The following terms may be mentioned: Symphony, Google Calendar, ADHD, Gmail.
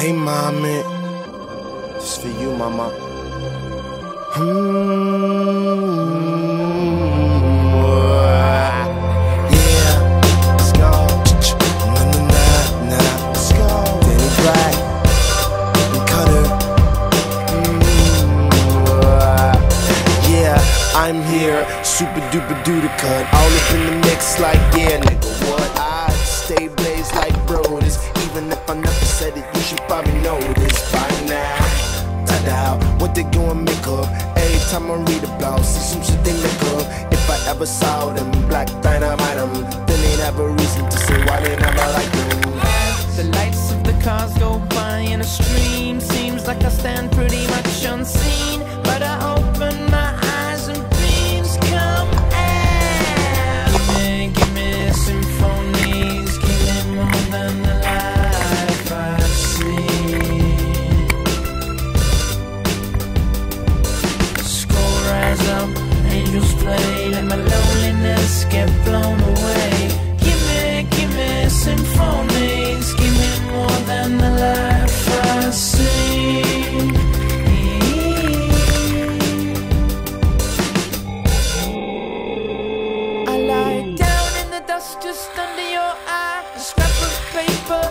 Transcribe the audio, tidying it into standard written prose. Hey, mommy, this is for you, mama. I'm here, super duper duper cut, all up in the mix like, yeah, nigga, what? I stay blazed like broders, even if I never said it, you should probably know this by now. Ta-da, what they gonna make up? Every time I read about, see some shit they make up. If I ever saw them, black dynamite them, then ain't have a reason to say why they never like them. The lights of the cars go by in a stream, seems like I stand pretty much unseen, but I open my eyes. Symphonies killing more than the life I've seen. Score rise up, angels play, let my loneliness get blown away. Give me symphonies, give me more than the life I've seen. Just under your eye, a scrap of paper.